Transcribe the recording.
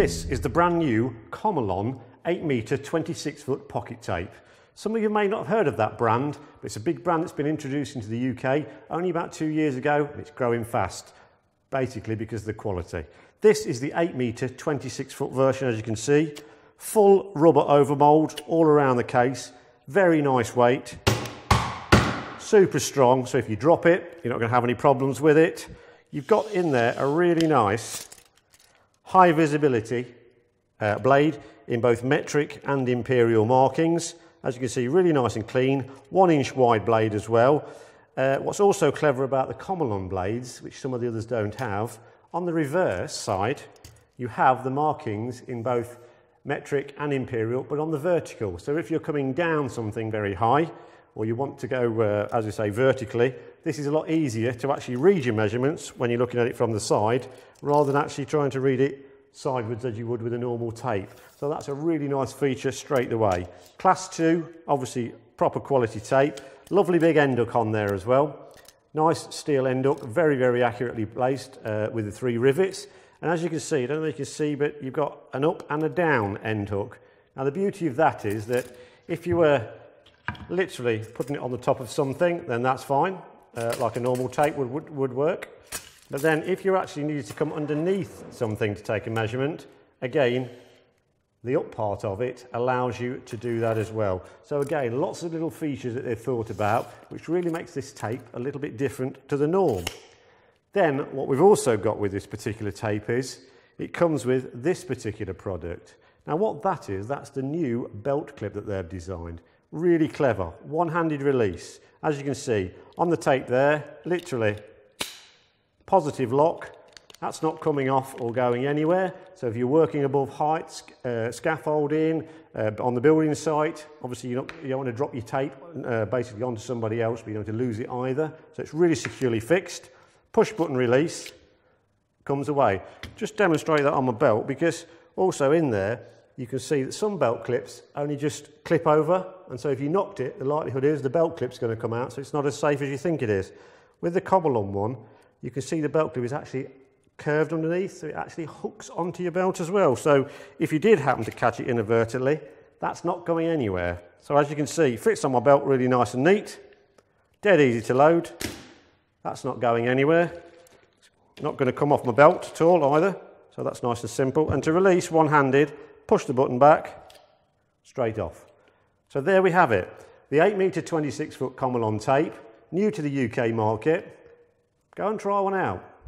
This is the brand new Komelon 8 metre 26-foot pocket tape. Some of you may not have heard of that brand, but it's a big brand that's been introduced into the UK only about 2 years ago, and it's growing fast, basically because of the quality. This is the 8 metre 26-foot version, as you can see. Full rubber overmould all around the case, very nice weight, super strong, so if you drop it, you're not going to have any problems with it. You've got in there a really nice high visibility blade in both metric and imperial markings. As you can see, really nice and clean, 1 inch wide blade as well. What's also clever about the Komelon blades, which some of the others don't have, on the reverse side, you have the markings in both metric and imperial, but on the vertical. So if you're coming down something very high, or you want to go, as we say, vertically, this is a lot easier to actually read your measurements when you're looking at it from the side, rather than actually trying to read it sideways as you would with a normal tape. So that's a really nice feature straight away. Class 2, obviously proper quality tape. Lovely big end hook on there as well. Nice steel end hook, very, very accurately placed with the 3 rivets. And as you can see, I don't know if you can see, but you've got an up and a down end hook. Now the beauty of that is that if you were literally putting it on the top of something, then that's fine, like a normal tape would work. But then if you actually needed to come underneath something to take a measurement, again, the up part of it allows you to do that as well. So again, lots of little features that they've thought about, which really makes this tape a little bit different to the norm. Then what we've also got with this particular tape is it comes with this particular product. Now what that is, that's the new belt clip that they've designed. Really clever, one-handed release. As you can see, on the tape there, literally positive lock. That's not coming off or going anywhere. So if you're working above heights, scaffolding, on the building site, obviously you don't want to drop your tape basically onto somebody else, but you don't want to lose it either. So it's really securely fixed. Push button release, comes away. Just demonstrate that on my belt, because also in there, you can see that some belt clips only just clip over, and so if you knocked it, the likelihood is the belt clip's going to come out, so it's not as safe as you think it is. With the Komelon one, you can see the belt clip is actually curved underneath, so it actually hooks onto your belt as well. So if you did happen to catch it inadvertently, that's not going anywhere. So as you can see, it fits on my belt really nice and neat, dead easy to load, that's not going anywhere, it's not going to come off my belt at all either, so that's nice and simple. And to release one-handed, push the button back, straight off. So there we have it. The 8 metre 26-foot Komelon tape, new to the UK market. Go and try one out.